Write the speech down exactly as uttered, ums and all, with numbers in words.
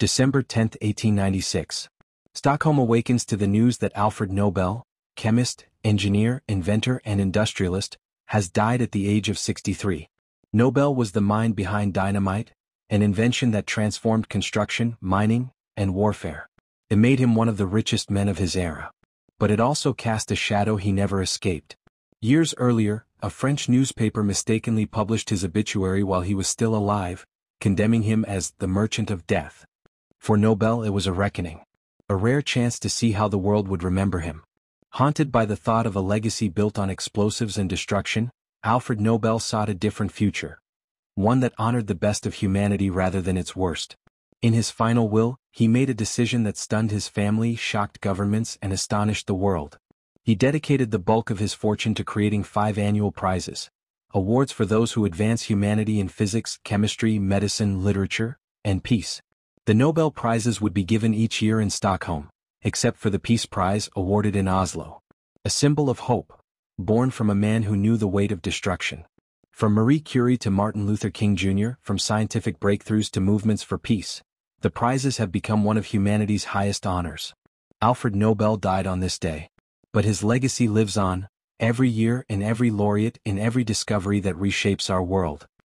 December tenth, eighteen ninety-six. Stockholm awakens to the news that Alfred Nobel, chemist, engineer, inventor, and industrialist, has died at the age of sixty-three. Nobel was the mind behind dynamite, an invention that transformed construction, mining, and warfare. It made him one of the richest men of his era. But it also cast a shadow he never escaped. Years earlier, a French newspaper mistakenly published his obituary while he was still alive, condemning him as the merchant of death. For Nobel, it was a reckoning. A rare chance to see how the world would remember him. Haunted by the thought of a legacy built on explosives and destruction, Alfred Nobel sought a different future, one that honored the best of humanity rather than its worst. In his final will, he made a decision that stunned his family, shocked governments, and astonished the world. He dedicated the bulk of his fortune to creating five annual prizes, awards for those who advance humanity in physics, chemistry, medicine, literature, and peace. The Nobel Prizes would be given each year in Stockholm, except for the Peace Prize awarded in Oslo. A symbol of hope, born from a man who knew the weight of destruction. From Marie Curie to Martin Luther King Junior, from scientific breakthroughs to movements for peace, the prizes have become one of humanity's highest honors. Alfred Nobel died on this day, but his legacy lives on, every year, in every laureate, in every discovery that reshapes our world.